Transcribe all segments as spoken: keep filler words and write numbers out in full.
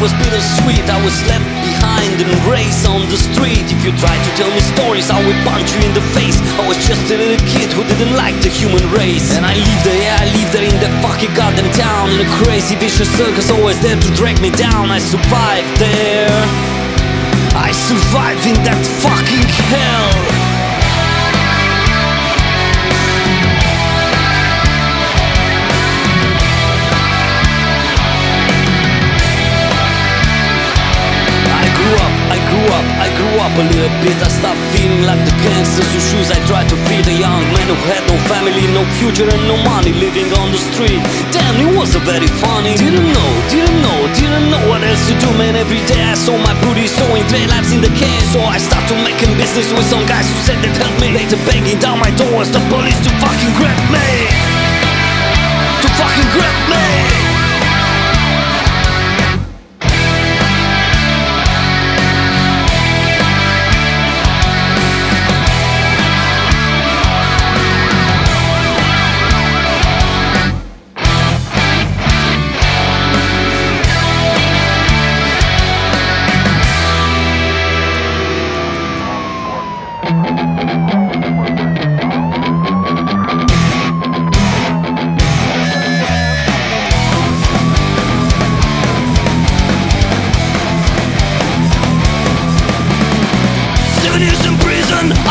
was bittersweet. I was left behind and raised on the street. If you tried to tell me stories, I would punch you in the face. I was just a little kid who didn't like the human race. And I lived there, yeah, I lived there in that fucking goddamn town, in a crazy vicious circus always there to drag me down. I survived there, I survived in that fucking hell. Up a little bit, I stopped feeling like the gangsters whose shoes I tried to feed. A young man who had no family, no future and no money, living on the street. Damn, it was a very funny. Didn't know, didn't know, didn't know what else to do, man. Every day I saw my booty sewing three lives in the can. So I started making business with some guys who said they'd help me. Later banging down my doors, the police to fucking grab me, to fucking grab me.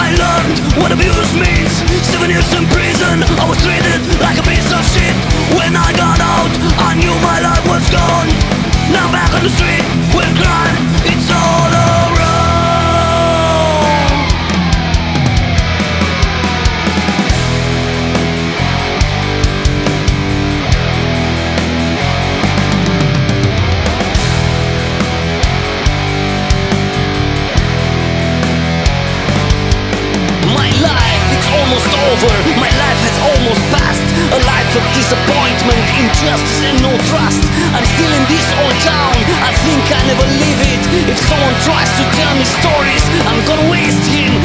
I learned what abuse means. Seven years in prison, I was treated like a piece of shit. When I got out, I knew my life was gone. Now back on the street, with crime, it's all around. Almost over, my life has almost passed. A life of disappointment, injustice and no trust. I'm still in this old town, I think I never leave it. If someone tries to tell me stories, I'm gonna waste him.